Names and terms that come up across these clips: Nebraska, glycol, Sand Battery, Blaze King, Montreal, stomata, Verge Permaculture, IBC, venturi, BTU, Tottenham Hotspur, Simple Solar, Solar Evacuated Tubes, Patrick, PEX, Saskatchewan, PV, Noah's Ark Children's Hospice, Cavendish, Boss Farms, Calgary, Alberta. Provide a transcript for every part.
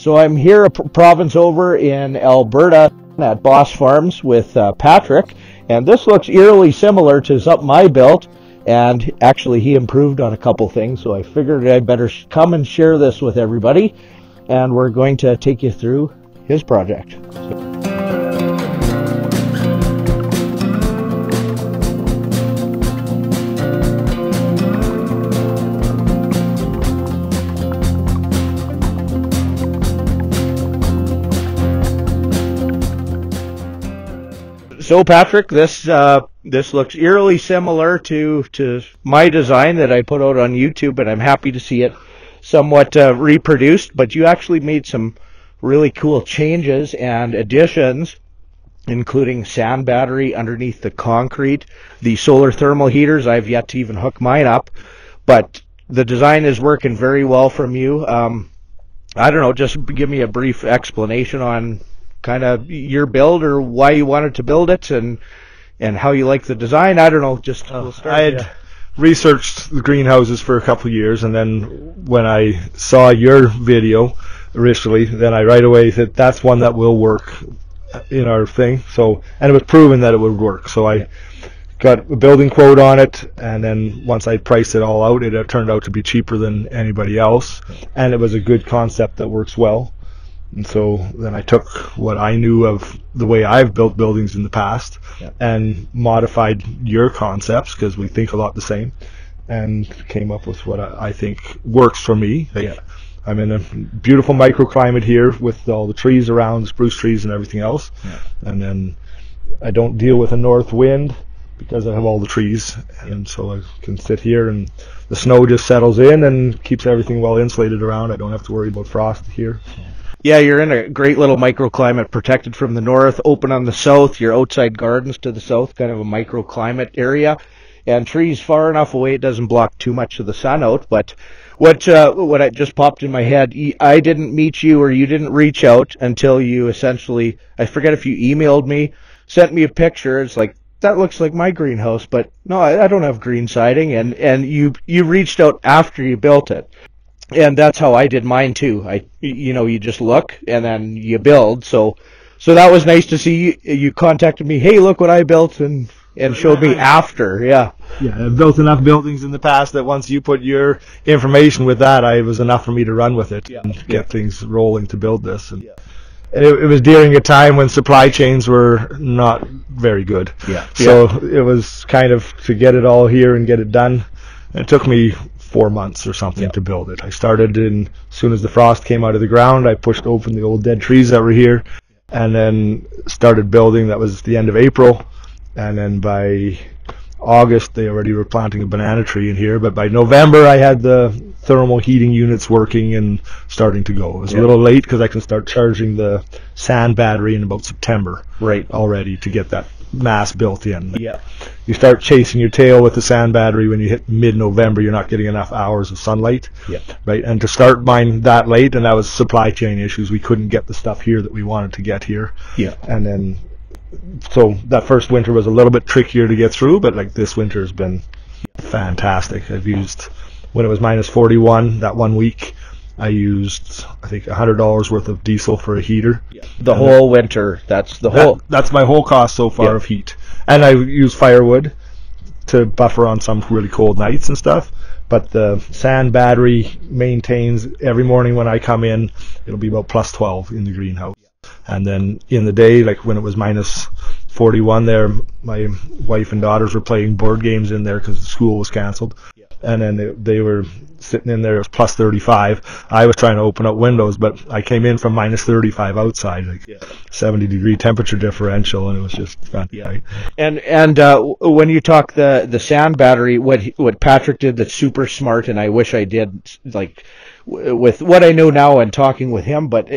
So I'm here a province over in Alberta at Boss Farms with Patrick, and this looks eerily similar to something I built, and actually he improved on a couple things, so I figured I'd better come and share this with everybody, and we're going to take you through his project. So Patrick, this looks eerily similar to my design that I put out on YouTube, and I'm happy to see it somewhat reproduced, but you actually made some really cool changes and additions, including sand battery underneath the concrete, the solar thermal heaters. I've yet to even hook mine up, but the design is working very well from you. I don't know, just give me a brief explanation on kind of your build or why you wanted to build it and how you like the design. I don't know, just we'll start. I had researched the greenhouses for a couple of years, and then when I saw your video originally, then I right away said that's one that will work in our thing. So, and it was proven that it would work, so I got a building quote on it, and then once I priced it all out, it turned out to be cheaper than anybody else, and it was a good concept that works well. And so then I took what I knew of the way I've built buildings in the past, yeah, and modified your concepts because we think a lot the same, and came up with what I think works for me. Like, yeah, I'm in a beautiful microclimate here with all the trees around, spruce trees and everything else, yeah, and then I don't deal with a north wind because I have all the trees, and so I can sit here and the snow just settles in and keeps everything well insulated around. I don't have to worry about frost here. Yeah. Yeah, you're in a great little microclimate, protected from the north, open on the south, your outside gardens to the south, kind of a microclimate area, and trees far enough away it doesn't block too much of the sun out. But what I just popped in my head, I didn't meet you or you didn't reach out until you essentially, I forget if you emailed me, sent me a picture. It's like, that looks like my greenhouse, but no, I don't have green siding, and you reached out after you built it. And that's how I did mine too. You know, you just look and then you build. So that was nice to see. You contacted me, hey, look what I built, and showed me after. Yeah. Yeah, I've built enough buildings in the past that once you put your information with that, it was enough for me to run with it, yeah, and get things rolling to build this. And, yeah, and it was during a time when supply chains were not very good. Yeah. So yeah, it was kind of to get it all here and get it done. It took me 4 months or something, yep, to build it. I started as soon as the frost came out of the ground, I pushed open the old dead trees that were here, and then started building. That was the end of April, and then by August they already were planting a banana tree in here, but by November I had the thermal heating units working and starting to go. It was, yep, a little late because I can start charging the sand battery in about September, right, already to get that mass built in. Yeah, you start chasing your tail with the sand battery when you hit mid-November. You're not getting enough hours of sunlight. Yeah, right. And to start mine that late, and that was supply chain issues. We couldn't get the stuff here that we wanted to get here. Yeah, and then so that first winter was a little bit trickier to get through, but like this winter has been fantastic. I've used, when it was -41 that 1 week, I used, I think, $100 worth of diesel for a heater. Yeah. The and whole that, winter. That's the whole. That's my whole cost so far, yeah, of heat. And I use firewood to buffer on some really cold nights and stuff. But the sand battery maintains every morning when I come in. It'll be about +12 in the greenhouse. And then in the day, like when it was -41 there, my wife and daughters were playing board games in there because the school was canceled. And then they were sitting in there. It was +35. I was trying to open up windows, but I came in from -35 outside, like, yeah, 70-degree temperature differential, and it was just fantastic. Yeah. And when you talk the sand battery, what Patrick did that's super smart, and I wish I did, like, with what I know now and talking with him. But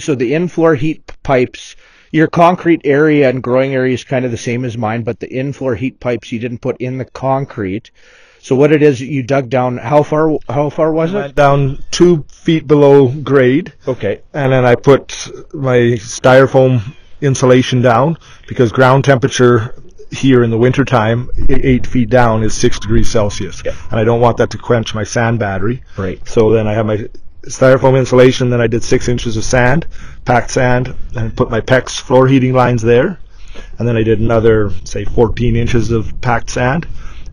so the in-floor heat pipes. Your concrete area and growing area is kind of the same as mine, but the in-floor heat pipes you didn't put in the concrete. So what it is, you dug down, how far was it? I went down 2 feet below grade. Okay. And then I put my styrofoam insulation down because ground temperature here in the wintertime, 8 feet down, is 6 degrees Celsius. Yeah. And I don't want that to quench my sand battery. Right. So then I have my styrofoam insulation, then I did 6 inches of sand, packed sand, and put my PEX floor heating lines there. And then I did another, say, 14 inches of packed sand,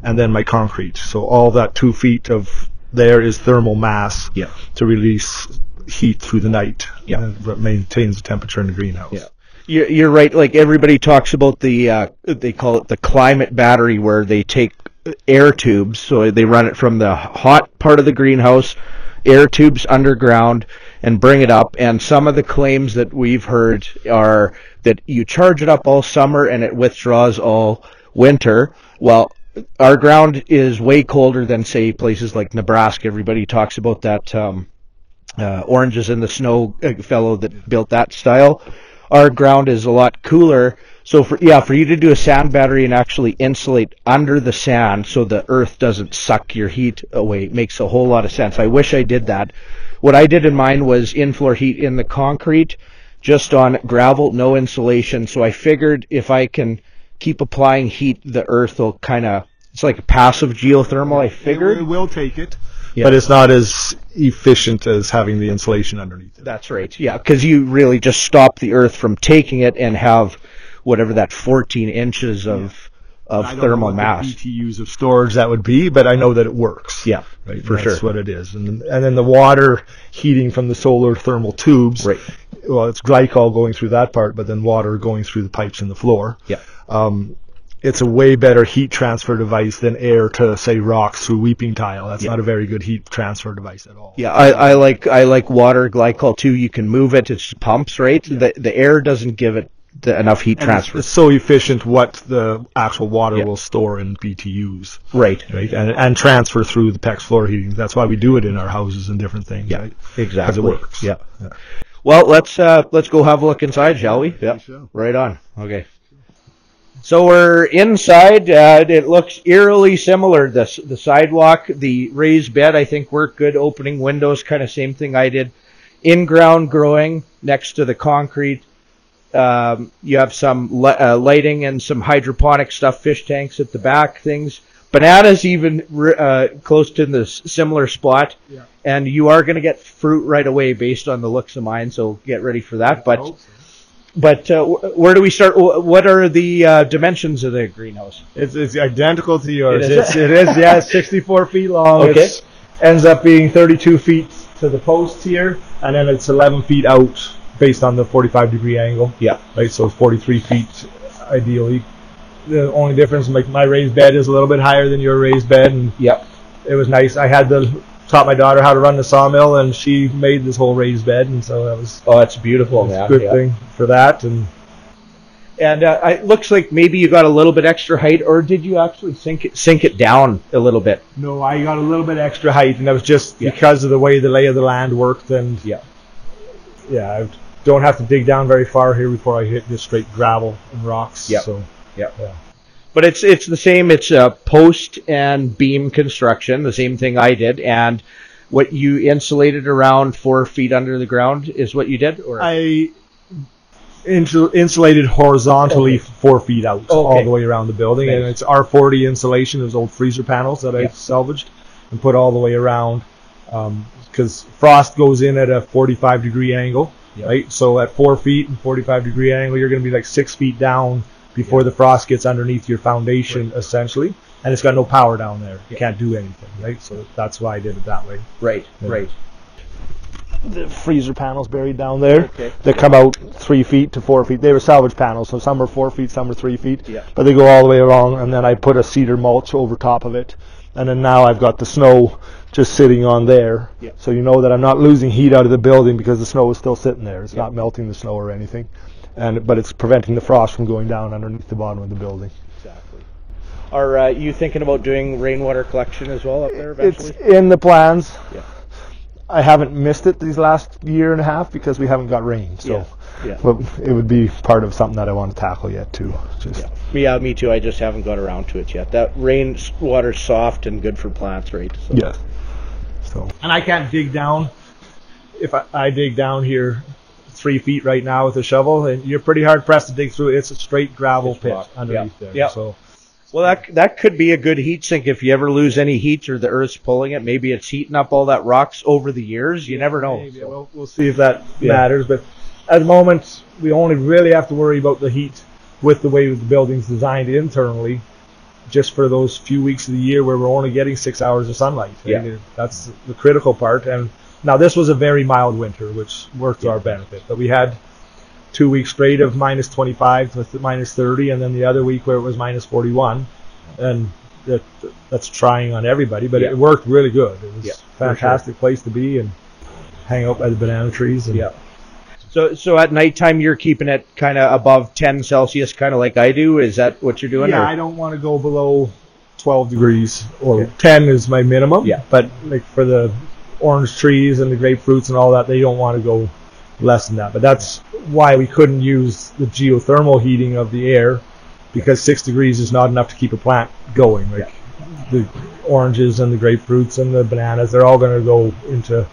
and then my concrete. So all that 2 feet of there is thermal mass to release heat through the night, that maintains the temperature in the greenhouse. Yeah. You're right. Like, everybody talks about the, they call it the climate battery, where they take air tubes. So they run it from the hot part of the greenhouse, air tubes underground, and bring it up. And some of the claims that we've heard are that you charge it up all summer and it withdraws all winter. Well, our ground is way colder than, say, places like Nebraska. Everybody talks about that Oranges in the Snow fellow that built that style. Our ground is a lot cooler. So for you to do a sand battery and actually insulate under the sand so the earth doesn't suck your heat away, it makes a whole lot of sense. I wish I did that. What I did in mine was in-floor heat in the concrete, just on gravel, no insulation. So I figured if I can keep applying heat, the earth will kind of, it's like a passive geothermal, I figured. It will take it. Yeah. But it's not as efficient as having the insulation underneath it. That's right, yeah, because you really just stop the earth from taking it and have whatever that 14 inches of thermal mass. I don't know what the BTUs of storage that would be, but I know that it works. Yeah, right, for sure. That's what it is. And then the water heating from the solar thermal tubes, right. Well, it's glycol going through that part, but then water going through the pipes in the floor. Yeah. It's a way better heat transfer device than air to, say, rocks through weeping tile. That's not a very good heat transfer device at all. Yeah, I like water glycol too. You can move it. It's pumps, right? Yeah. The air doesn't give it enough heat transfer. It's so efficient what the actual water will store in BTUs. Right. And transfer through the PEX floor heating. That's why we do it in our houses and different things. Yeah, right? Exactly. Because it works. Yeah. Well, let's go have a look inside, shall we? Yeah. Right on. Okay. So we're inside. It looks eerily similar. The sidewalk, the raised bed, I think worked good. Opening windows, kind of same thing I did. In-ground growing next to the concrete. You have some lighting and some hydroponic stuff, fish tanks at the back, things. Bananas even close to the similar spot. Yeah. And you are going to get fruit right away based on the looks of mine, so get ready for that. But where do we start? What are the dimensions of the greenhouse? It's identical to yours. It is, 64 feet long. Okay. It ends up being 32 feet to the post here, and then it's 11 feet out based on the 45-degree angle. Yeah. Right, so 43 feet ideally. The only difference, my raised bed is a little bit higher than your raised bed. And it was nice. I had taught my daughter how to run the sawmill, and she made this whole raised bed, and so that was that's beautiful. It's a good thing for that, and it looks like maybe you got a little bit extra height, or did you actually sink it down a little bit? No, I got a little bit extra height, and that was just because of the way the lay of the land worked, and I don't have to dig down very far here before I hit just straight gravel and rocks. But it's the same. It's a post and beam construction, the same thing I did. And what you insulated around 4 feet under the ground is what you did? Or? I insulated horizontally 4 feet out all the way around the building. Thanks. And it's R40 insulation. Those old freezer panels that I salvaged and put all the way around, because frost goes in at a 45-degree angle, right? So at 4 feet and 45-degree angle, you're going to be like 6 feet down before the frost gets underneath your foundation, essentially. And it's got no power down there. You can't do anything, right? So that's why I did it that way. Right. The freezer panels buried down there. Okay. They come out 3 feet to 4 feet. They were salvage panels, so some are 4 feet, some are 3 feet. Yeah. But they go all the way along, and then I put a cedar mulch over top of it. And then now I've got the snow just sitting on there. Yeah. So you know that I'm not losing heat out of the building because the snow is still sitting there. It's not melting the snow or anything. But it's preventing the frost from going down underneath the bottom of the building. Exactly. Are you thinking about doing rainwater collection as well up there eventually? It's in the plans. Yeah. I haven't missed it these last year and a half because we haven't got rain. So it would be part of something that I want to tackle yet too. Yeah, me too. I just haven't got around to it yet. That rain water's soft and good for plants, right? So. Yeah. So. And I can't dig down. If I dig down here 3 feet right now with a shovel, and you're pretty hard pressed to dig through. It's a straight gravel pit underneath there. So Well, that could be a good heat sink if you ever lose any heat or the earth's pulling it. Maybe it's heating up all that rocks over the years. You never know. Maybe. So we'll see if that matters. But at the moment, we only really have to worry about the heat with the way the building's designed internally, just for those few weeks of the year where we're only getting 6 hours of sunlight. Yeah. I mean, that's the critical part. And now this was a very mild winter, which worked to our benefit. But we had 2 weeks straight of minus 25 to minus 30, and then the other week where it was minus 41. And that's trying on everybody, but it worked really good. It was a fantastic place to be and hang out by the banana trees. And So at nighttime, you're keeping it kind of above 10 Celsius, kind of like I do? Is that what you're doing? Yeah, or? I don't want to go below 12 degrees, or 10 is my minimum. Yeah. But like for the orange trees and the grapefruits and all that, they don't want to go less than that. But that's why we couldn't use the geothermal heating of the air, because 6 degrees is not enough to keep a plant going. Like the oranges and the grapefruits and the bananas, they're all going to go into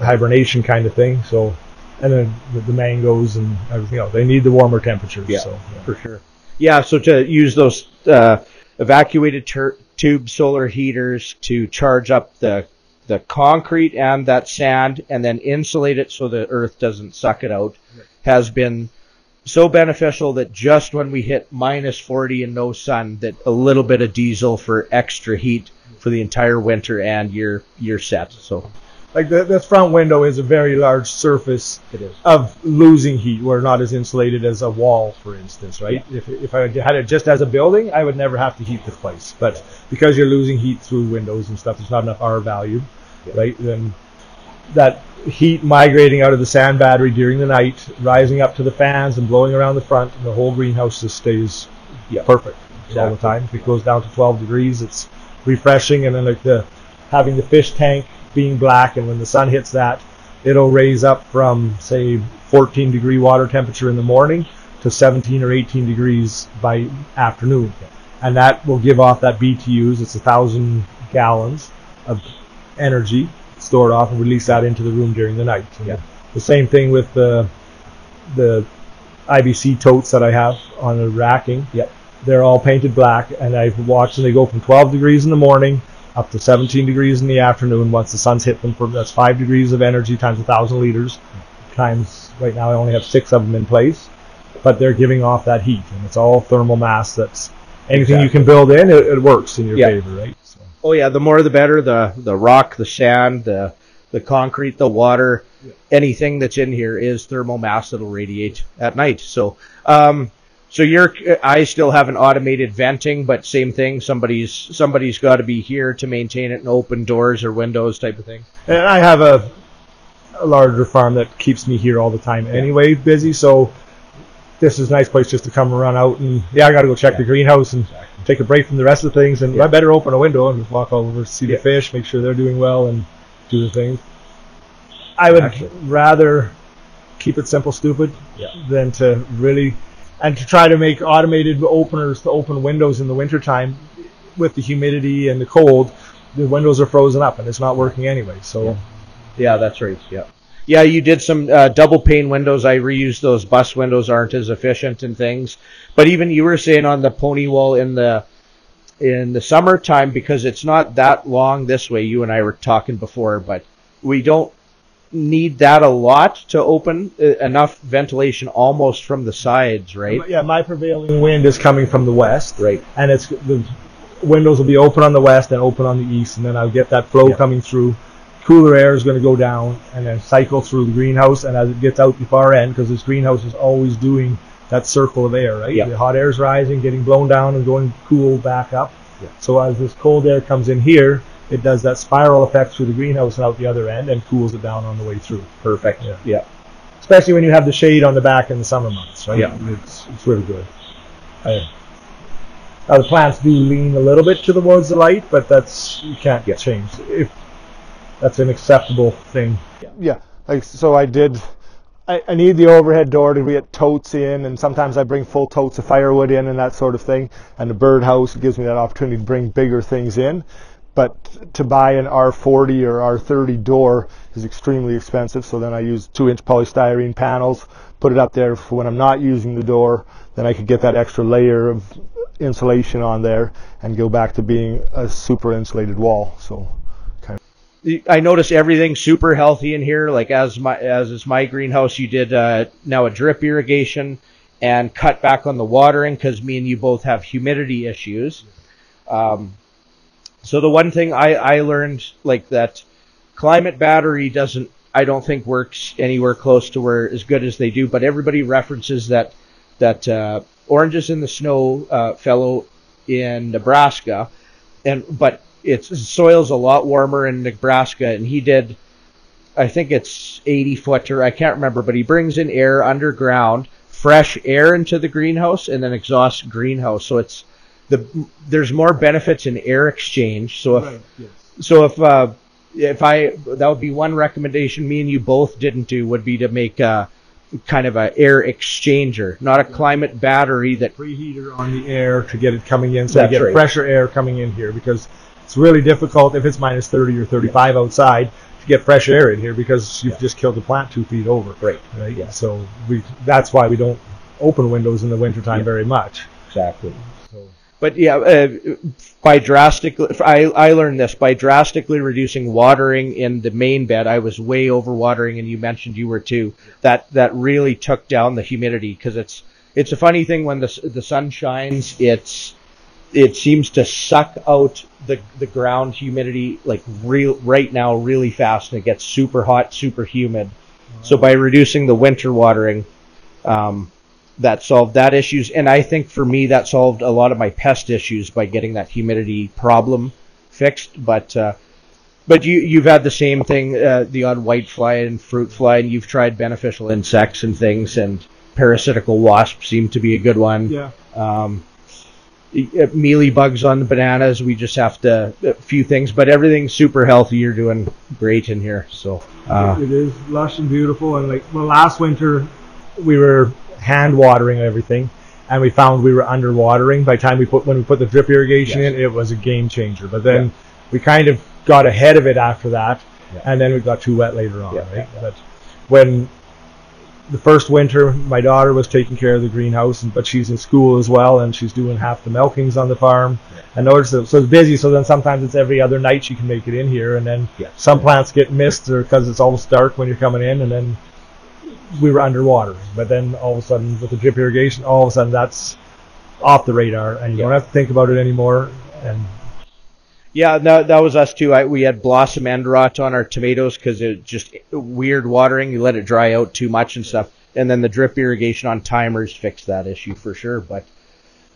hibernation kind of thing. So... And then the mangoes and everything else, they need the warmer temperatures. Yeah, so, for sure. Yeah, so to use those evacuated tube solar heaters to charge up the concrete and that sand, and then insulate it so the earth doesn't suck it out, has been so beneficial that just when we hit minus 40 and no sun, that a little bit of diesel for extra heat for the entire winter, and you're set. So. Like the front window is a very large surface of losing heat. We're not as insulated as a wall, for instance, right? Yeah. If I had it just as a building, I would never have to heat the place. But because you're losing heat through windows and stuff, there's not enough R value, right? Then that heat migrating out of the sand battery during the night, rising up to the fans and blowing around the front, and the whole greenhouse just stays perfect all the time. If it goes down to 12 degrees, it's refreshing. And then like having the fish tank being black, and when the sun hits that, it'll raise up from say 14 degree water temperature in the morning to 17 or 18 degrees by afternoon, and that will give off that BTUs. It's 1,000 gallons of energy stored off, and release that into the room during the night. The same thing with the IBC totes that I have on the racking. They're all painted black, and I've watched them. They go from 12 degrees in the morning up to 17 degrees in the afternoon once the sun's hit them. That's 5 degrees of energy times 1,000 liters times, right now I only have 6 of them in place, but they're giving off that heat, and it's all thermal mass. That's anything you can build in, it works in your favor, right? So. Oh yeah, the more the better. The rock, the sand, the concrete, the water, anything that's in here is thermal mass that'll radiate at night. So So I still have an automated venting, but same thing. Somebody's got to be here to maintain it and open doors or windows type of thing. And I have a larger farm that keeps me here all the time anyway, busy. So this is a nice place just to come run out and I got to go check the greenhouse and take a break from the rest of the things, and I better open a window and just walk all over, see the fish, make sure they're doing well, and do the things. I would rather keep it simple, stupid, than to really. And to try to make automated openers to open windows in the wintertime with the humidity and the cold, the windows are frozen up and it's not working anyway. So, yeah that's right. Yeah, you did some double pane windows. I reused those. Bus windows aren't as efficient and things. But even you were saying on the pony wall in the summertime, because it's not that long this way. You and I were talking before, but we don't need that a lot to open, enough ventilation almost from the sides, right? Yeah, my prevailing wind is coming from the west, right? And it's the windows will be open on the west and open on the east, and then I'll get that flow coming through. Cooler air is going to go down and then cycle through the greenhouse, and as it gets out the far end, because this greenhouse is always doing that circle of air, right? The hot air is rising, getting blown down and going cool back up. So as this cold air comes in here, it does that spiral effect through the greenhouse and out the other end, and cools it down on the way through. Perfect. Yeah. Especially when you have the shade on the back in the summer months, right? Yeah. It's really good. Now the plants do lean a little bit towards the light, but that's, you can't get change. If that's an acceptable thing. Yeah. Like, so I need the overhead door to get totes in, and sometimes I bring full totes of firewood in and that sort of thing. And the birdhouse gives me that opportunity to bring bigger things in. But to buy an R40 or R30 door is extremely expensive, so then I use 2-inch polystyrene panels, put it up there for when I'm not using the door, then I could get that extra layer of insulation on there and go back to being a super insulated wall. So kind of, I notice everything's super healthy in here. Like as is my greenhouse, you did now a drip irrigation and cut back on the watering because me and you both have humidity issues. So the one thing I learned, like, that Climate Battery doesn't, I don't think, works anywhere close to where as good as they do, but everybody references that Oranges in the Snow fellow in Nebraska, but its soil's a lot warmer in Nebraska, and he did, I think it's 80-footer, I can't remember, but he brings in air underground, fresh air into the greenhouse, and then exhausts greenhouse. So it's there's more benefits in air exchange. So if right, yes. So if I, that would be one recommendation me and you both didn't do, would be to make kind of an air exchanger, not a Climate Battery, that preheater on the air to get it coming in, so you get right. fresher air coming in here, because it's really difficult if it's minus 30 or 35 yeah. outside to get fresh air in here, because you've yeah. just killed the plant 2 feet over. Right. Right. Yeah. So that's why we don't open windows in the wintertime yeah. very much. Exactly. So. But yeah, I learned this by drastically reducing watering in the main bed. I was way over watering, and you mentioned you were too. That really took down the humidity, because it's a funny thing when the sun shines. It seems to suck out the ground humidity, like right now, really fast, and it gets super hot, super humid. Wow. So by reducing the winter watering, that solved that issues, and I think for me that solved a lot of my pest issues by getting that humidity problem fixed. But you've had the same thing, the odd white fly and fruit fly, and you've tried beneficial insects and things, and parasitical wasps seem to be a good one. Yeah. Mealy bugs on the bananas. We just have to a few things, but everything's super healthy. You're doing great in here. So it is lush and beautiful, and like, well, last winter we were hand watering everything, and we found we were under watering by the time when we put the drip irrigation yes. in. It was a game changer, but then yeah. we kind of got ahead of it after that yeah. and then we got too wet later on. Yeah. Right. Yeah. But when the first winter, my daughter was taking care of the greenhouse, but she's in school as well, and she's doing half the milkings on the farm. Yeah. I noticed it was busy, so then sometimes it's every other night she can make it in here, and then yeah. some yeah. plants get missed, or because it's almost dark when you're coming in, and then we were underwater. But then all of a sudden with the drip irrigation, all of a sudden that's off the radar, and you yeah. don't have to think about it anymore. And yeah, that was us too. We had blossom end rot on our tomatoes because it just weird watering, you let it dry out too much and stuff, and then the drip irrigation on timers fixed that issue for sure. But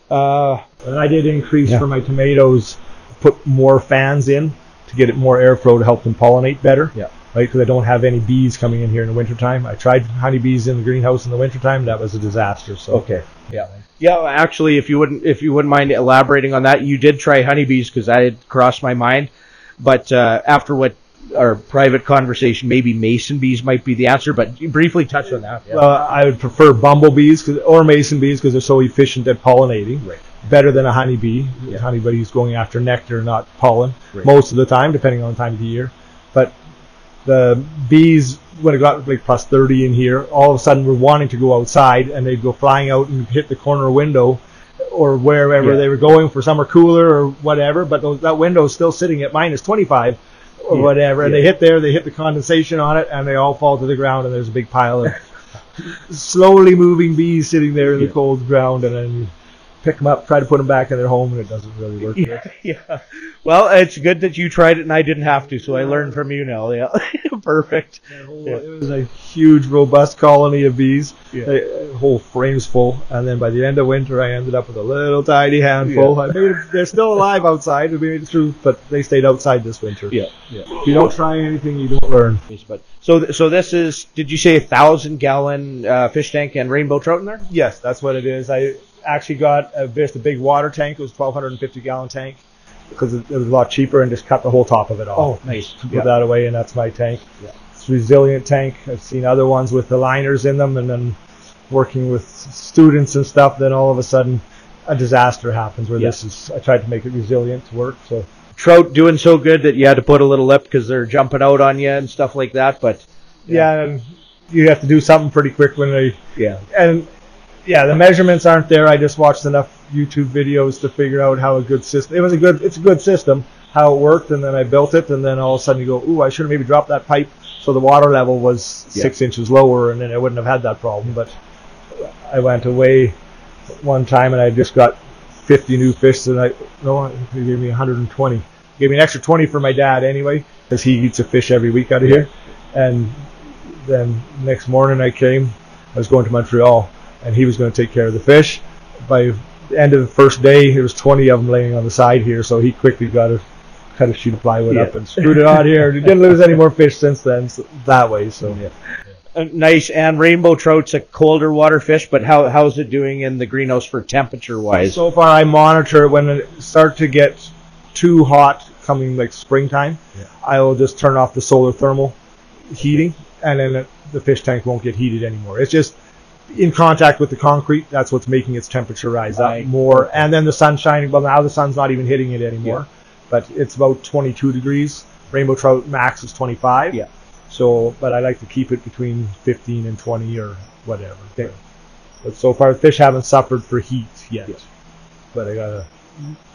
and I did increase yeah. for my tomatoes, put more fans in to get it more airflow to help them pollinate better. Yeah. Right, because I don't have any bees coming in here in the wintertime. I tried honeybees in the greenhouse in the wintertime. That was a disaster. So okay, yeah, yeah. Actually, if you wouldn't mind elaborating on that, you did try honeybees, because I had crossed my mind, but after what our private conversation, maybe mason bees might be the answer. But you briefly touch on that. Yeah. I would prefer bumblebees or mason bees, because they're so efficient at pollinating. Right. Better than a honeybee. Yeah. Honeybees going after nectar, not pollen, right. most of the time, depending on the time of the year, but. The bees, when it got like plus 30 in here, all of a sudden were wanting to go outside, and they'd go flying out and hit the corner window or wherever yeah. they were going for summer cooler or whatever, but that window's still sitting at minus 25 or yeah. whatever, and yeah. they hit the condensation on it, and they all fall to the ground, and there's a big pile of slowly moving bees sitting there in yeah. the cold ground, and then pick them up, try to put them back in their home, and it doesn't really work. Yeah, yeah. Well, it's good that you tried it and I didn't have to, so I learned from you now. Yeah, perfect. Yeah. It was a huge, robust colony of bees, yeah. a whole frame's full, and then by the end of winter, I ended up with a little tiny handful. Yeah. They're still alive outside, we made it through, but they stayed outside this winter. Yeah, yeah. If you don't try anything, you don't learn. So this is, did you say 1,000-gallon fish tank and rainbow trout in there? Yes, that's what it is. I actually got just a big water tank. It was a 1,250-gallon tank, because it was a lot cheaper, and just cut the whole top of it off. Oh, nice. Put yeah. that away, and that's my tank. Yeah. It's a resilient tank. I've seen other ones with the liners in them, and then working with students and stuff, then all of a sudden a disaster happens where yeah. this is, I tried to make it resilient to work. So trout doing so good that you had to put a little lip because they're jumping out on you and stuff like that, but yeah, yeah, and you have to do something pretty quick when they yeah. and Yeah, the measurements aren't there. I just watched enough YouTube videos to figure out how a good system. It's a good system, how it worked, and then I built it, and then all of a sudden you go, ooh, I should have maybe dropped that pipe so the water level was 6 inches lower, and then I wouldn't have had that problem. But I went away one time and I just got 50 new fish, and he gave me 120. Gave me an extra 20 for my dad anyway, because he eats a fish every week out of here. And then next morning I was going to Montreal, and he was going to take care of the fish. By the end of the first day, there was 20 of them laying on the side here, so he quickly got a cut a sheet of plywood up and screwed it on here. He didn't lose any more fish since then, so, that way. So nice. And rainbow trout's a colder water fish, but how's it doing in the greenhouse for temperature wise? So far, I monitor when it starts to get too hot, coming like springtime. I will just turn off the solar thermal heating, and then the fish tank won't get heated anymore. It's just in contact with the concrete. That's what's making its temperature rise up more. And then the sun shining. Well, now the sun's not even hitting it anymore, but it's about 22 degrees. Rainbow trout max is 25. Yeah. So, but I like to keep it between 15 and 20 or whatever. But so far, fish haven't suffered for heat yet. But I gotta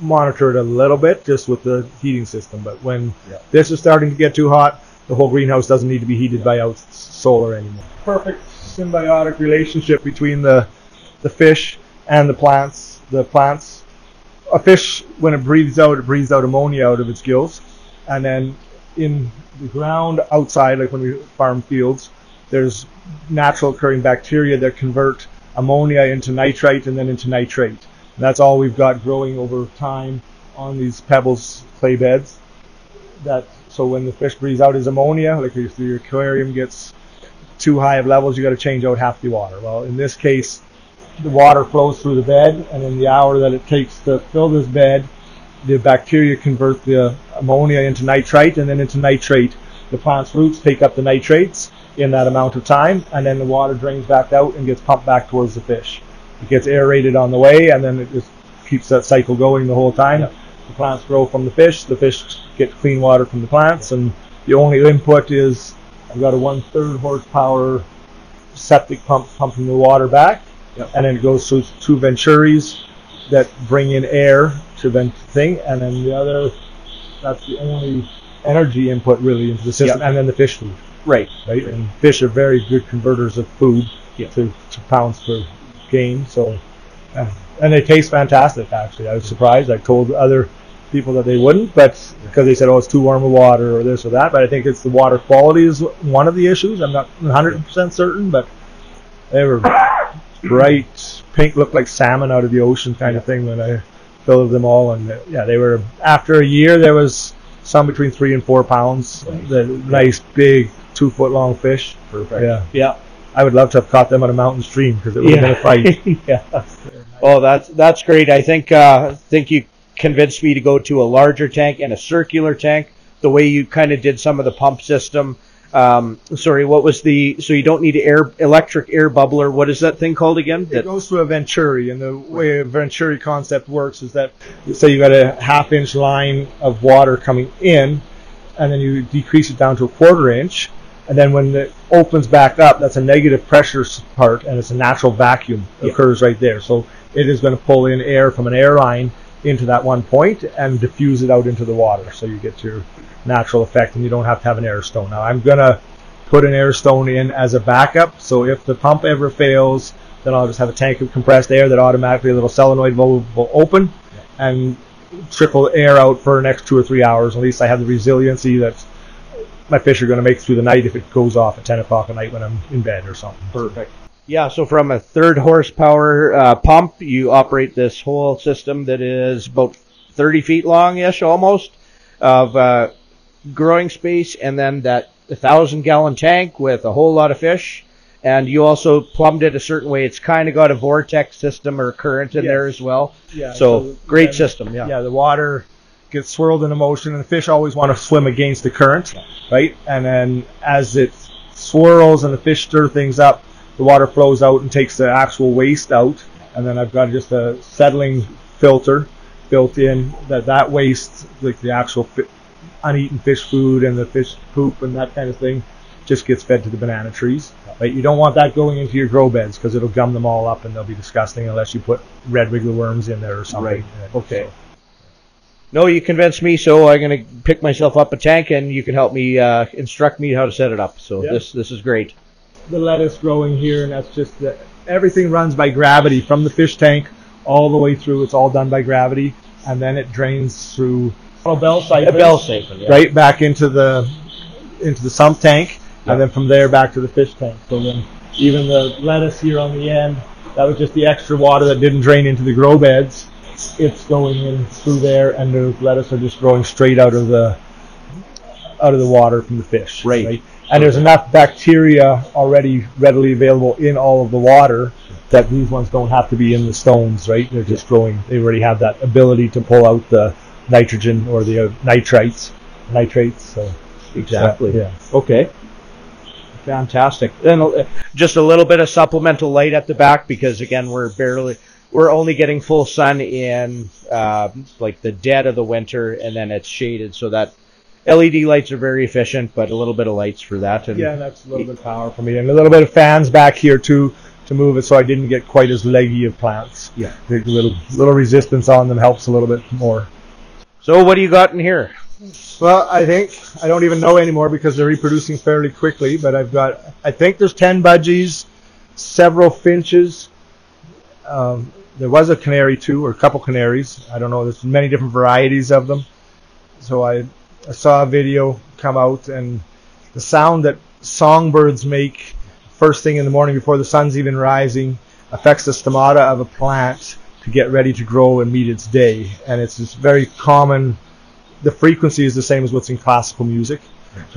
monitor it a little bit just with the heating system. But when this is starting to get too hot, the whole greenhouse doesn't need to be heated by out solar anymore. Perfect symbiotic relationship between the fish and the plants. The plants, a fish, when it breathes out ammonia out of its gills, and then in the ground outside, like when we farm fields, there's natural occurring bacteria that convert ammonia into nitrite and then into nitrate. And that's all we've got growing over time on these pebbles, clay beds. So when the fish breathes out his ammonia, like if your aquarium gets too high of levels, you got to change out half the water. Well, in this case, the water flows through the bed, and in the hour that it takes to fill this bed, the bacteria convert the ammonia into nitrite and then into nitrate. The plant's roots take up the nitrates in that amount of time, and then the water drains back out and gets pumped back towards the fish. It gets aerated on the way, and then it just keeps that cycle going the whole time. The plants grow from the fish get clean water from the plants, and the only input is I've got a 1/3 horsepower septic pump pumping the water back, and then it goes through two venturis that bring in air to vent the thing, and then the other, that's the only energy input really into the system, and then the fish food. Right. And fish are very good converters of food to pounds per game, so... and they taste fantastic, actually. I was surprised. I told other people that they wouldn't, but because they said, oh, it's too warm of water or this or that, but I think it's the water quality is one of the issues. I'm not 100% certain, but they were bright pink, looked like salmon out of the ocean kind of thing when I filled them all. And they were, after a year, there was some between 3 and 4 pounds, the nice big 2-foot-long fish. Perfect. Yeah. I would love to have caught them on a mountain stream because it would have been a fight. Oh, that's great. I think you convinced me to go to a larger tank and a circular tank. The way you kind of did some of the pump system. Sorry, what was the? So you don't need electric air bubbler. What is that thing called again? It goes to a venturi, and the way a venturi concept works is that say you got a 1/2-inch line of water coming in, and then you decrease it down to a 1/4 inch, and then when it opens back up, that's a negative pressure part, and it's a natural vacuum occurs right there. So it is going to pull in air from an air line into that one point and diffuse it out into the water, so you get your natural effect and you don't have to have an air stone. Now I'm going to put an air stone in as a backup, so if the pump ever fails, then I'll just have a tank of compressed air that automatically a little solenoid will open and trickle air out for the next 2 or 3 hours. At least I have the resiliency that my fish are going to make through the night if it goes off at 10 o'clock at night when I'm in bed or something. Perfect. Yeah, so from a 1/3 horsepower pump, you operate this whole system that is about 30 feet long-ish almost of growing space, and then that 1,000-gallon tank with a whole lot of fish. And you also plumbed it a certain way. It's kind of got a vortex system or current in there as well. Yeah. So great system, Yeah, the water gets swirled into motion, and the fish always want to swim against the current, right? And then as it swirls and the fish stir things up, the water flows out and takes the actual waste out, and then I've got just a settling filter built in that waste, like the actual uneaten fish food and the fish poop and that kind of thing, just gets fed to the banana trees. Right? You don't want that going into your grow beds because it'll gum them all up and they'll be disgusting unless you put red wiggleworms in there or something. Right. Okay. So. No, you convinced me, so I'm going to pick myself up a tank, and you can help me instruct me how to set it up. So yep. This is great. The lettuce growing here, and that's just everything runs by gravity from the fish tank all the way through. It's all done by gravity, and then it drains through a bell siphon, yeah. Right back into the sump tank, yeah. And then from there back to the fish tank. So then even the lettuce here on the end, that was just the extra water that didn't drain into the grow beds. It's going in through there, and the lettuce are just growing straight out of the water from the fish. Right. Right? And there's enough bacteria already readily available in all of the water that these ones don't have to be in the stones, right? They're just growing. They already have that ability to pull out the nitrogen or the nitrates. So exactly. Yeah. Okay. Fantastic. Then just a little bit of supplemental light at the back because again we're only getting full sun in like the dead of the winter, and then it's shaded so that. LED lights are very efficient, but a little bit of lights for that. And yeah, that's a little bit of power for me. And a little bit of fans back here, too, to move it so I didn't get quite as leggy of plants. Yeah. The little resistance on them helps a little bit more. So what do you got in here? Well, I don't even know anymore because they're reproducing fairly quickly, but I think there's 10 budgies, several finches. There was a canary, too, or a couple canaries. I don't know. There's many different varieties of them. So I saw a video come out, and the sound that songbirds make first thing in the morning before the sun's even rising affects the stomata of a plant to get ready to grow and meet its day. And it's just very common. The frequency is the same as what's in classical music,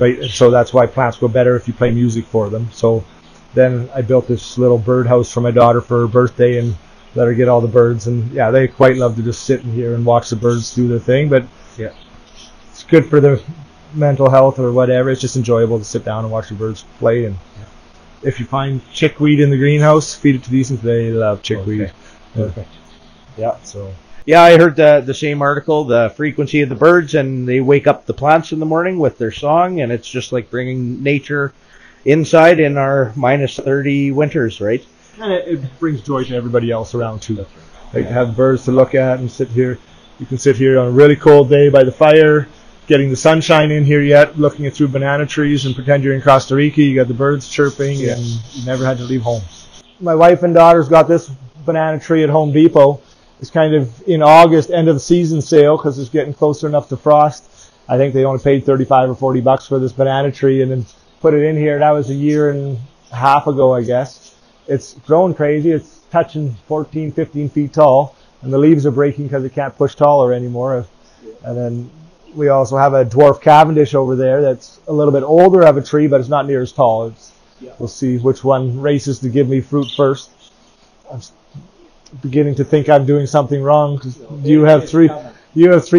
right? And so that's why plants grow better if you play music for them. So then I built this little birdhouse for my daughter for her birthday and let her get all the birds. And yeah, they quite love to just sit in here and watch the birds do their thing. But yeah. Good for their mental health or whatever. It's just enjoyable to sit down and watch the birds play. And yeah. If you find chickweed in the greenhouse, feed it to these, and they love chickweed. Okay. Perfect. Yeah. So. Yeah, I heard the same article. The frequency of the birds, and they wake up the plants in the morning with their song, and it's just like bringing nature inside in our -30 winters, right? And it brings joy to everybody else around too. Like to have birds to look at and sit here. You can sit here on a really cold day by the fire. Getting the sunshine in here yet, looking it through banana trees and pretend you're in Costa Rica, you got the birds chirping, yes. And you never had to leave home. My wife and daughter's got this banana tree at Home Depot. It's kind of in August, end of the season sale because it's getting closer enough to frost. I think they only paid $35 or $40 for this banana tree and then put it in here. That was a year and a half ago, I guess. It's grown crazy. It's touching 14, 15 feet tall, and the leaves are breaking because it can't push taller anymore. And then we also have a dwarf Cavendish over there that's a little bit older of a tree, but it's not near as tall. Yeah. We'll see which one races to give me fruit first. I'm beginning to think I'm doing something wrong. Cause you have three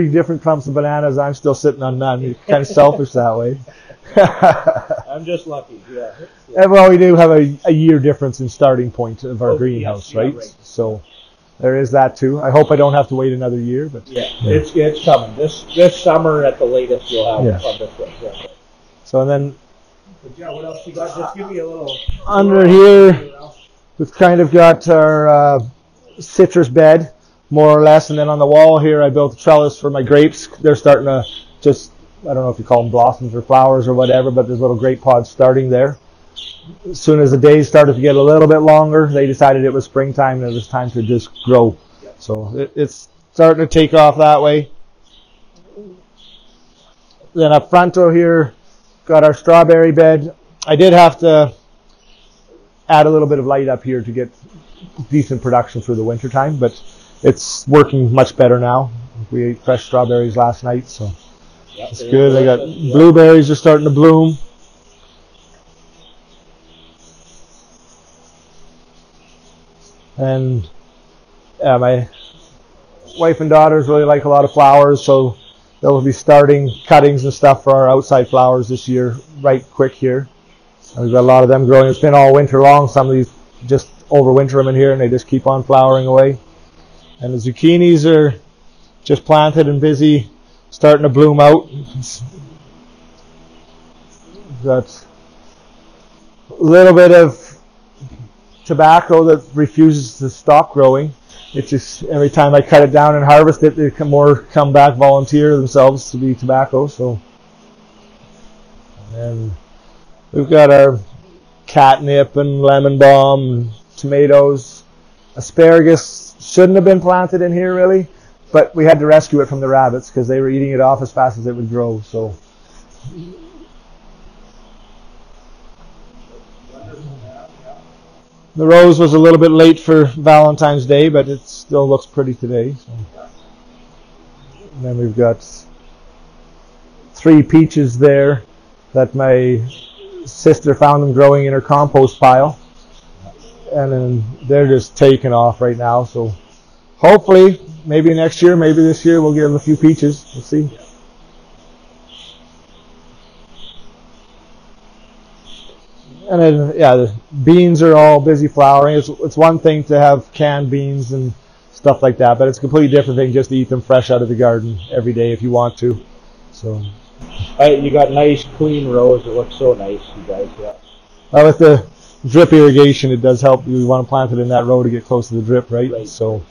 different clumps of bananas. I'm still sitting on none. You're kind of selfish that way. I'm just lucky. Yeah. And well, we do have a year difference in starting point of our greenhouse, right? Yeah, right? So. There is that too. I hope I don't have to wait another year, but yeah. It's coming. This summer at the latest you'll have on this one. Yeah. So and then, but yeah, what else you got? Just give me a little under here. We've kind of got our citrus bed, more or less, and then on the wall here I built a trellis for my grapes. They're starting to just I don't know if you call them blossoms or flowers or whatever, but there's little grape pods starting there. As soon as the days started to get a little bit longer, they decided it was springtime and it was time to just grow. So it's starting to take off that way. Then up front over here, got our strawberry bed. I did have to add a little bit of light up here to get decent production through the winter time, but it's working much better now. We ate fresh strawberries last night, so it's good. I got blueberries are starting to bloom. And my wife and daughters really like a lot of flowers, so they'll be starting cuttings and stuff for our outside flowers this year, right quick here. And we've got a lot of them growing. It's been all winter long. Some of these just overwinter them in here, and they just keep on flowering away. And the zucchinis are just planted and busy, starting to bloom out. We've got little bit of tobacco that refuses to stop growing. It's just every time I cut it down and harvest it, they come back, volunteer themselves to be tobacco. So, and we've got our catnip and lemon balm, tomatoes, asparagus. Shouldn't have been planted in here really, but we had to rescue it from the rabbits because they were eating it off as fast as it would grow. So, the rose was a little bit late for Valentine's Day, but it still looks pretty today. So. And then we've got 3 peaches there that my sister found them growing in her compost pile. And then they're just taking off right now. So hopefully, maybe next year, maybe this year, we'll give them a few peaches. We'll see. And then, yeah, the beans are all busy flowering. It's one thing to have canned beans and stuff like that, but it's a completely different thing just to eat them fresh out of the garden every day if you want to. So, you got nice clean rows. It looks so nice, you guys. Yeah. Now with the drip irrigation, it does help. You want to plant it in that row to get close to the drip, right? So,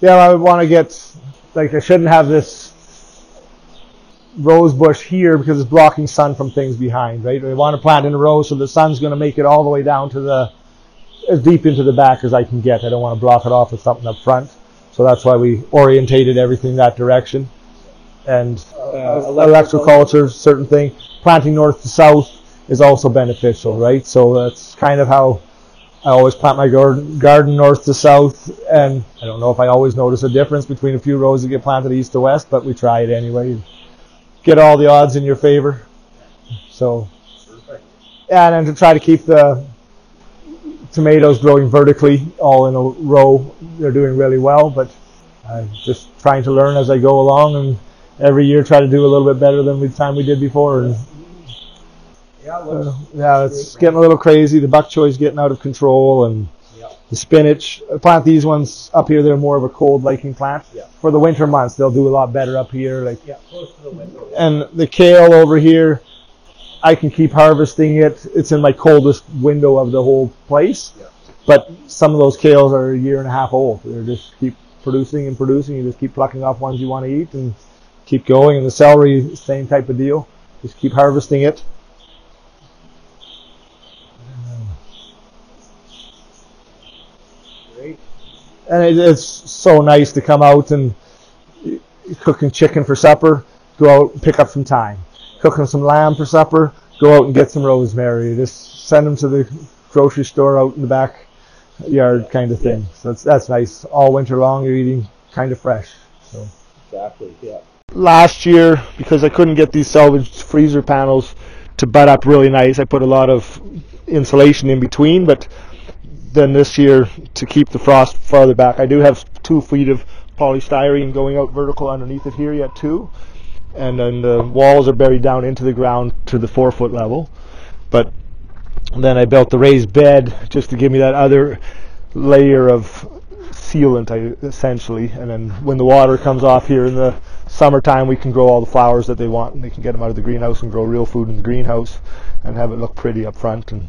yeah, I would want to get, like, I shouldn't have this rose bush here because it's blocking sun from things behind, right? We want to plant in a row so the sun's going to make it all the way down to the, as deep into the back as I can get. I don't want to block it off with something up front. So that's why we orientated everything that direction. And electroculture, certain thing. Planting north to south is also beneficial, right? So that's kind of how I always plant my garden north to south. And I don't know if I always notice a difference between a few rows that get planted east to west, but we try it anyway. Get all the odds in your favor. So, yeah, and then to try to keep the tomatoes growing vertically all in a row. They're doing really well, but I'm just trying to learn as I go along, and every year try to do a little bit better than the time we did before. And, yeah, it's getting a little crazy. The bok choy is getting out of control, and the spinach. I plant these ones up here. They're more of a cold liking plant. Yeah. For the winter months, they'll do a lot better up here. Like, yeah, close to the window. And the kale over here, I can keep harvesting it. It's in my coldest window of the whole place. Yeah. But some of those kales are a year and a half old. They're just keep producing and producing. You just keep plucking off ones you want to eat and keep going. And the celery, same type of deal. Just keep harvesting it. And it's so nice to come out and cooking chicken for supper, go out and pick up some thyme. Cooking some lamb for supper, go out and get some rosemary. Just send them to the grocery store out in the backyard kind of thing. So that's nice. All winter long you're eating kind of fresh. So. Exactly, yeah. Last year, because I couldn't get these salvaged freezer panels to butt up really nice, I put a lot of insulation in between, but then this year, to keep the frost farther back, I do have 2 feet of polystyrene going out vertical underneath it here yet too, and then the walls are buried down into the ground to the 4-foot level. But then I built the raised bed just to give me that other layer of sealant, essentially, and then when the water comes off here in the summertime, we can grow all the flowers that they want, and they can get them out of the greenhouse and grow real food in the greenhouse and have it look pretty up front. And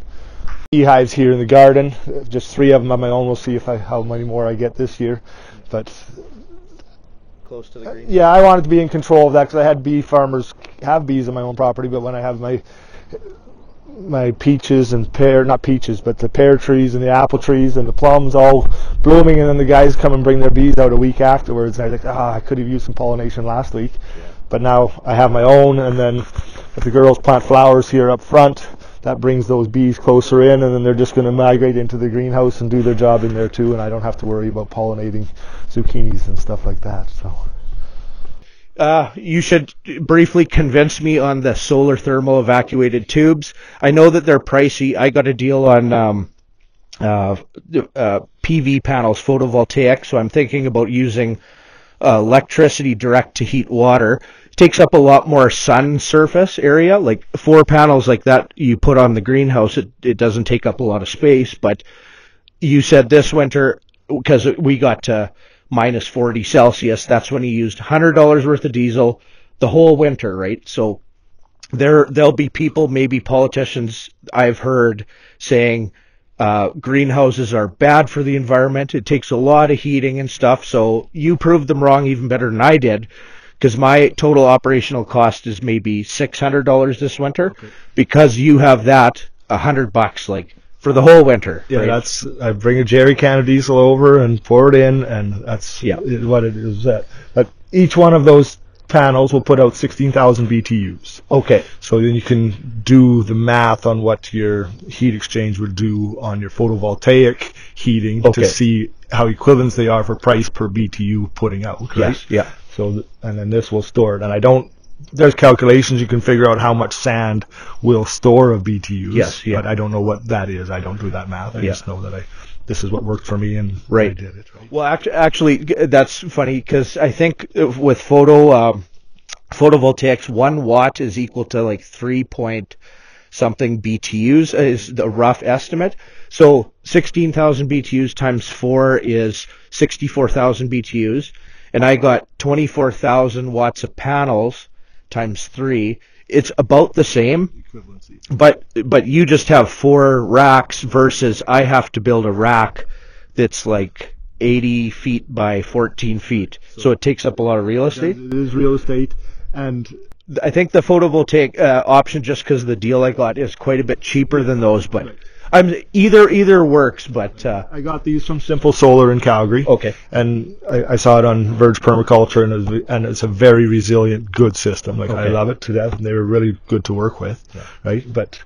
beehives here in the garden, just 3 of them on my own. We'll see if how many more I get this year, but close to the green. Yeah, I wanted to be in control of that because I had bee farmers have bees on my own property, but when I have my peaches and the pear trees and the apple trees and the plums all blooming, and then the guys come and bring their bees out a week afterwards, and I was like, I could have used some pollination last week, but now I have my own. And then if the girls plant flowers here up front, that brings those bees closer in, and then they're just going to migrate into the greenhouse and do their job in there too, and I don't have to worry about pollinating zucchinis and stuff like that. So, you should briefly convince me on the solar thermal evacuated tubes. I know that they're pricey. I got a deal on PV panels, photovoltaic, so I'm thinking about using electricity direct to heat water. Takes up a lot more sun surface area. Like 4 panels like that you put on the greenhouse, it doesn't take up a lot of space. But you said this winter, because we got to minus 40 Celsius, that's when he used $100 worth of diesel the whole winter, right? So There'll be people, maybe politicians, I've heard saying greenhouses are bad for the environment. It takes a lot of heating and stuff. So you proved them wrong even better than I did, because my total operational cost is maybe $600 this winter. Okay. Because you have that $100 like for the whole winter. Yeah, right? That's, I bring a jerry can of diesel over and pour it in, and that's what it is. That each one of those panels will put out 16,000 BTUs. Okay. So then you can do the math on what your heat exchange would do on your photovoltaic heating to see how equivalent they are for price per BTU putting out. Right? Yes. Yeah. So, and then this will store it. And I don't, there's calculations you can figure out how much sand will store of BTUs. Yes. Yeah. But I don't know what that is. I don't do that math. I just know that this is what worked for me, and I did it. Right. Well, actually, that's funny, because I think with photovoltaics, 1 watt is equal to like 3 point something BTUs is the rough estimate. So 16,000 BTUs times 4 is 64,000 BTUs, and I got 24,000 watts of panels times 3. It's about the same, but you just have 4 racks versus I have to build a rack that's like 80 feet by 14 feet. So it takes up a lot of real estate. It is real estate. And I think the photovoltaic option, just because the deal I got, is quite a bit cheaper than those. But either works. But I got these from Simple Solar in Calgary. Okay. And I saw it on Verge Permaculture, and it's a very resilient, good system. Like I love it to death, and they were really good to work with, right? But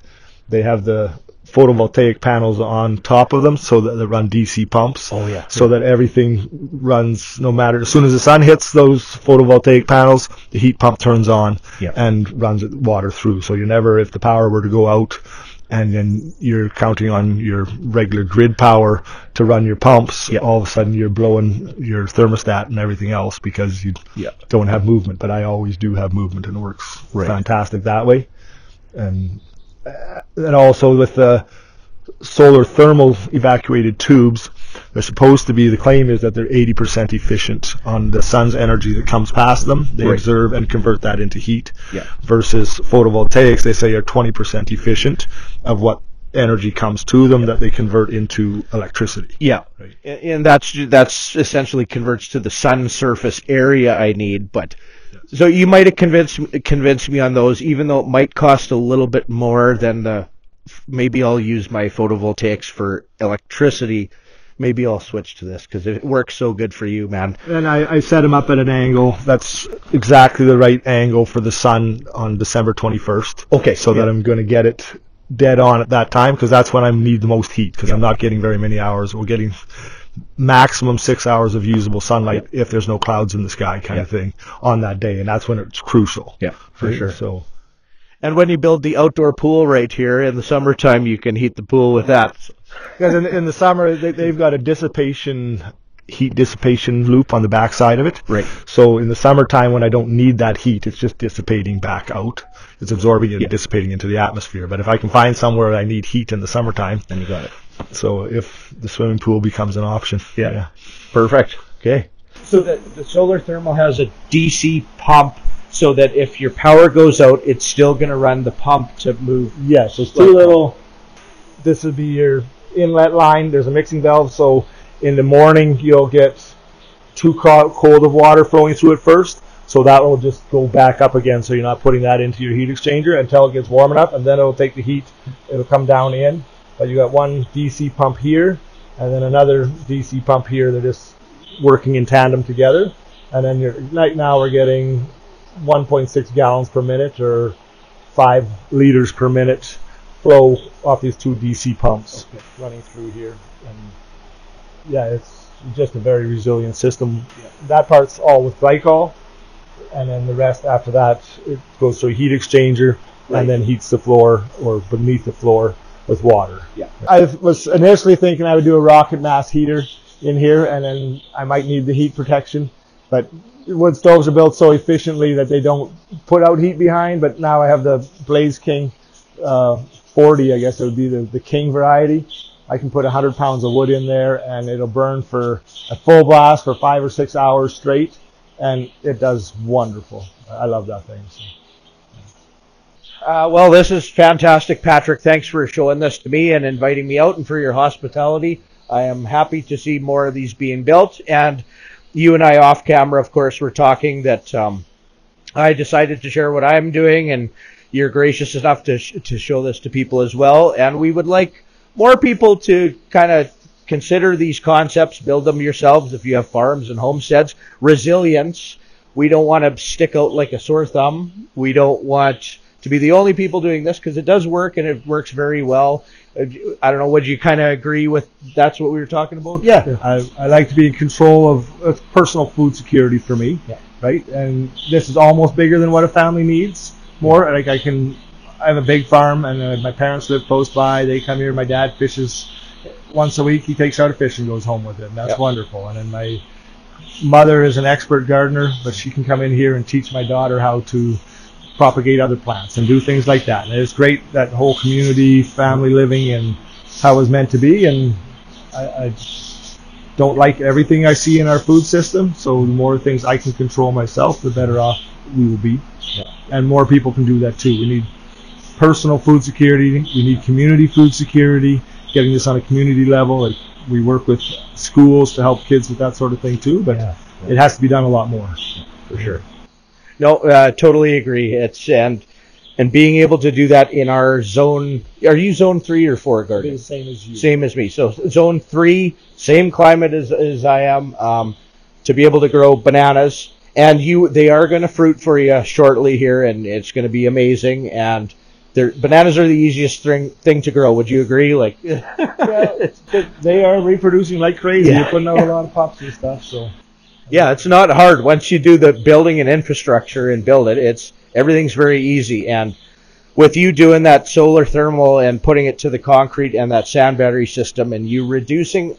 they have the photovoltaic panels on top of them, so that they run DC pumps. Oh yeah. So that everything runs, no matter, as soon as the sun hits those photovoltaic panels, the heat pump turns on and runs water through. So you never, if the power were to go out, and then you're counting on your regular grid power to run your pumps, all of a sudden you're blowing your thermostat and everything else, because you don't have movement. But I always do have movement, and it works fantastic that way. And also with the solar thermal evacuated tubes, they're supposed to be, the claim is that they're 80% efficient on the sun's energy that comes past them. They observe and convert that into heat, versus photovoltaics, they say, are 20% efficient of what energy comes to them that they convert into electricity. Yeah, right. And that's essentially converts to the sun surface area I need. But so you might have convinced me on those, even though it might cost a little bit more than the, maybe I'll use my photovoltaics for electricity. Maybe I'll switch to this, because it works so good for you, man. And I set them up at an angle that's exactly the right angle for the sun on December 21st. Okay. So that I'm going to get it dead on at that time, because that's when I need the most heat, because I'm not getting very many hours. We're getting maximum 6 hours of usable sunlight if there's no clouds in the sky kind of thing on that day. And that's when it's crucial. Yeah, for sure. So. And when you build the outdoor pool right here in the summertime, you can heat the pool with that. Because in the summer, they've got a heat dissipation loop on the backside of it. Right. So in the summertime, when I don't need that heat, it's just dissipating back out. It's absorbing and dissipating into the atmosphere. But if I can find somewhere I need heat in the summertime, then you got it. So if the swimming pool becomes an option. Yeah. Perfect. Okay. So the solar thermal has a DC pump, so that if your power goes out, it's still going to run the pump to move. Yes, there's two little, this would be your inlet line. There's a mixing valve, so in the morning you'll get too cold of water flowing through it first, so that will just go back up again, so you're not putting that into your heat exchanger until it gets warm enough, and then it'll take the heat, it'll come down in. But you got one DC pump here, and then another DC pump here. They're just working in tandem together. And then right now we're getting 1.6 gallons per minute, or 5 liters per minute flow off these two DC pumps running through here. And it's just a very resilient system. That part's all with glycol, and then the rest after that, it goes through a heat exchanger and then heats the floor, or beneath the floor, with water. I was initially thinking I would do a rocket mass heater in here, and then I might need the heat protection. But wood stoves are built so efficiently that they don't put out heat behind. But now I have the Blaze King 40, I guess it would be the King variety. I can put 100 pounds of wood in there, and it'll burn for a full blast for 5 or 6 hours straight. And it does wonderful. I love that thing. So. Well, this is fantastic, Patrick. Thanks for showing this to me and inviting me out and for your hospitality. I am happy to see more of these being built. And you and I off camera, of course, were talking that I decided to share what I'm doing, and you're gracious enough to show this to people as well. And we would like more people to kind of consider these concepts, build them yourselves if you have farms and homesteads. Resilience. We don't want to stick out like a sore thumb. We don't want to be the only people doing this, because it does work, and it works very well. I don't know, would you kind of agree with that's what we were talking about? Yeah. I like to be in control of personal food security for me, yeah. Right? And this is almost bigger than what a family needs. More like I have a big farm, and my parents live close by. They come here. My dad fishes once a week. He takes out a fish and goes home with it. And that's yep. wonderful. And then my mother is an expert gardener, but she can come in here and teach my daughter how to propagate other plants and do things like that. And it's great, that whole community, family living, and how it was meant to be. And I don't like everything I see in our food system, so the more things I can control myself, the better off we will be. Yeah. And more people can do that too. We need personal food security, we need community food security, getting this on a community level. Like, we work with schools to help kids with that sort of thing too, but yeah. Yeah. It has to be done a lot more. For sure. No, totally agree. It's and being able to do that in our zone. Are you zone 3 or 4 garden? Same as you. Same as me. So zone 3, same climate as I am. To be able to grow bananas, and they are going to fruit for you shortly here, and it's going to be amazing. And bananas are the easiest thing to grow. Would you agree? Like, well, they are reproducing like crazy. Yeah. You're putting out a lot of pops and stuff, so. Yeah, it's not hard. Once you do the building and infrastructure and build it, everything's very easy. And with you doing that solar thermal and putting it to the concrete and that sand battery system, and you reducing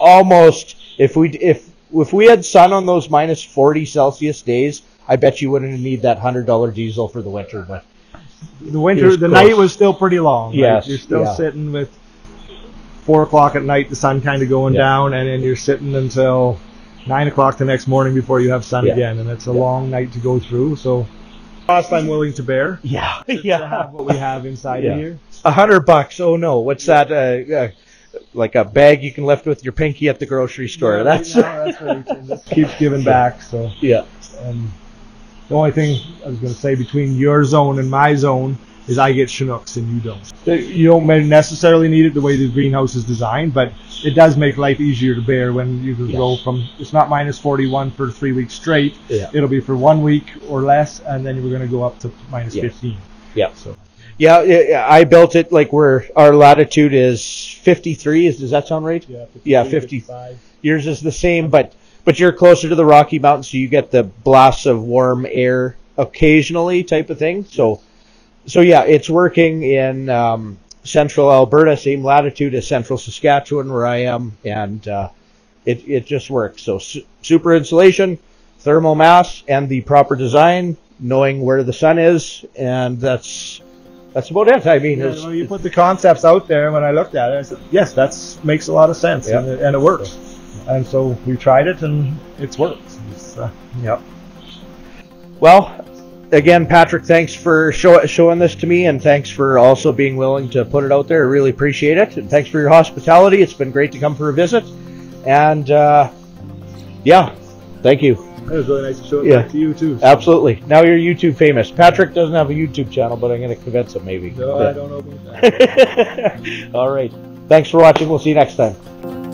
almost, if we had sun on those minus 40 Celsius days, I bet you wouldn't need that $100 diesel for the winter. But the night was still pretty long. Yes, right? You're still yeah. sitting with 4 o'clock at night, the sun kind of going yeah. down, and then you're sitting until 9 o'clock the next morning before you have sun yeah. again, and it's a yeah. long night to go through. So, cost I'm willing to bear. Yeah, yeah. To have what we have inside yeah. of here. $100. Oh no, what's yeah. that? Like a bag you can lift with your pinky at the grocery store. Yeah, that's. Right now, that's right. This keeps giving back. So. Yeah. The only thing I was going to say between your zone and my zone is I get Chinooks and you don't. You don't necessarily need it the way the greenhouse is designed, but it does make life easier to bear when you can yes. go from, it's not minus 41 for 3 weeks straight, yeah. it'll be for 1 week or less, and then we're going to go up to minus yeah. 15. Yeah. So. Yeah, I built it like our latitude is 53, does that sound right? Yeah, 53, yeah, 55. Yours is the same, but you're closer to the Rocky Mountains, so you get the blasts of warm air occasionally type of thing, so... So yeah, it's working in central Alberta, same latitude as central Saskatchewan where I am, and it just works. So super insulation, thermal mass, and the proper design, knowing where the sun is, and that's about it. I mean, well, you put the concepts out there, and when I looked at it, I said, yes, that makes a lot of sense, yeah. and it works. So, and so we tried it, and it's worked. It's, yeah. Well. Again, Patrick, thanks for showing this to me, and thanks for also being willing to put it out there. I really appreciate it, and thanks for your hospitality. It's been great to come for a visit, and yeah, thank you. It was really nice to show it yeah. back to you too. So. Absolutely. Now you're YouTube famous. Patrick doesn't have a YouTube channel, but I'm going to convince him maybe. No, I don't know about that. All right. Thanks for watching. We'll see you next time.